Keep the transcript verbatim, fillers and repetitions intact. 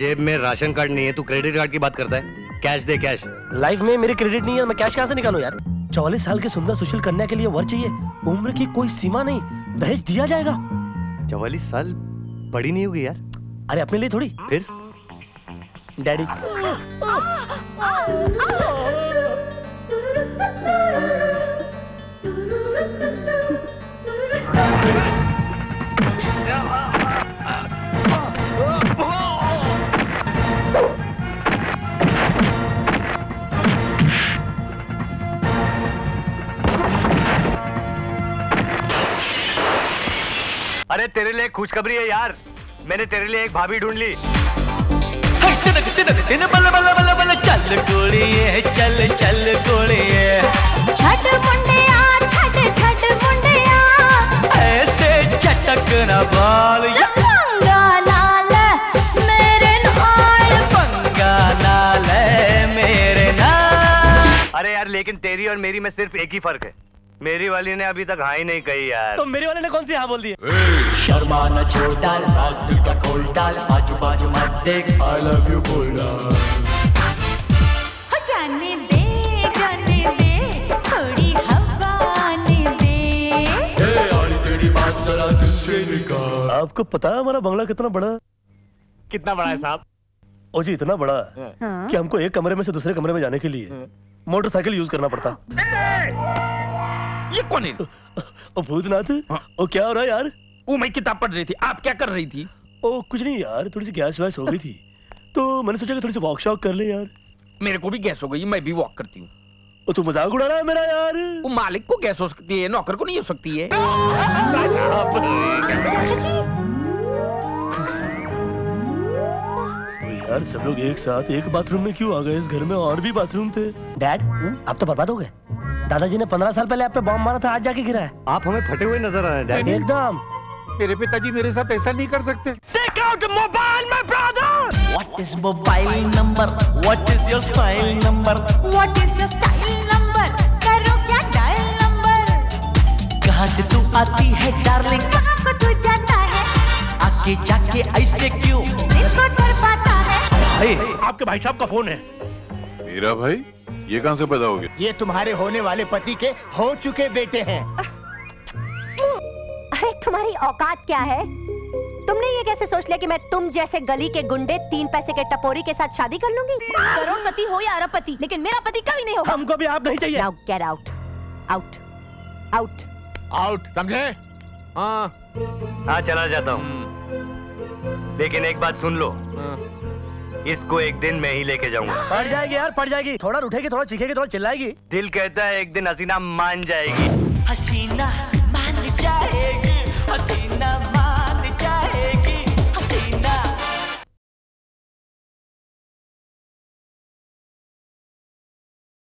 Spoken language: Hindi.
जेब में राशन कार्ड नहीं है, तू क्रेडिट कार्ड की बात करता है? कैश दे कैश। लाइफ में मेरे क्रेडिट नहीं है, मैं कैश कहाँ से निकालूं यार? चौलीस साल के सुंदर सुशील कन्या के लिए वर चाहिए, उम्र की कोई सीमा नहीं, दहेज दिया जाएगा। चौवालीस साल बड़ी नहीं होगी यार? अरे अपने लिए थोड़ी। फिर डैडी अरे तेरे लिए खुशखबरी है यार, मैंने तेरे लिए एक भाभी ढूंढ ली। तिनक तिनक तिन बल्ला बल्ला बल्ला बल्ला चल गोड़िए चल चल गोड़िए छट मुंडिया छट छट मुंडिया ऐसे चटक ना बाल पंगा नाल मेरे नाल पंगा नाल मेरे नाल। अरे यार लेकिन तेरी और मेरी में सिर्फ एक ही फर्क है, मेरी वाली ने अभी तक हाँ ही नहीं कही यार। तो मेरी वाले ने कौन सी हाँ बोल दी? शर्मा न छोड़ डाल, राज दिल का खोल डाल, आजू बाजू मत देख, I love you बोल डाल। हो जाने दे जाने दे थोड़ी हवा आने दे। ये आई तेरी बात साला दिल से निकाल। आपको पता है हमारा बंगला कितना बड़ा? कितना बड़ा है साहब? ओ जी इतना बड़ा कि हमको एक कमरे में से दूसरे कमरे में जाने के लिए मोटरसाइकिल यूज करना पड़ता। ये कौन है? ओ भूतनाथ, ओ क्या हो रहा है यार? ओ मैं किताब पढ़ रही थी, आप क्या कर रही थी? ओ कुछ नहीं यार, थोड़ी सी गैस वैस हो गई थी तो मैंने सोचा कि थोड़ी सी वॉक शॉक कर ले यार। मेरे को भी गैस हो गई, मैं भी वॉक करती हूँ। ओ तू मजाक उड़ा रहा है मेरा यार? ओ मालिक को गैस हो सकती है, नौकर को नहीं हो सकती है। यार सब लोग एक साथ एक बाथरूम में क्यों आ गए? इस घर में और भी बाथरूम थे। डैड आप तो बर्बाद हो गए, दादाजी ने पंद्रह साल पहले आप पे बम मारा था, आज जाके गिरा है। आप हमें फटे हुए नजर आ रहे हैं एकदम। मेरे पिताजी मेरे साथ ऐसा नहीं कर सकते। Take out the mobile, my brother. What is mobile number? What is your mobile number? What is your style number? करो क्या डायल नंबर? कहाँ से तू आती है डार्लिंग? कहाँ को तू जाता है? आके जाके ऐसे क्यों? दिल को तोड़ पाता है। भाई आपके भाई साहब का फोन है। मेरा भाई? ये कहाँ से पैदा हो गया? ये तुम्हारे होने वाले पति के हो चुके बेटे हैं। अरे तुम्हारी औकात क्या है? तुमने ये कैसे सोच लिया कि मैं तुम जैसे गली के गुंडे तीन पैसे के टपोरी के साथ शादी कर लूंगी? करोड़पति हो या अरबपति, लेकिन मेरा पति कभी नहीं होगा। हमको भी आप नहीं चाहिए। Get out out out out, समझे? हाँ हाँ चला जाता हूँ, लेकिन एक बात सुन लो, इसको एक दिन मैं ही लेके जाऊंगा। पड़ जाएगी यार पड़ जाएगी, थोड़ा उठेगी, थोड़ा चीखेगी, थोड़ा चिल्लाएगी। दिल कहता है एक दिन हसीना मान जाएगी। हसीना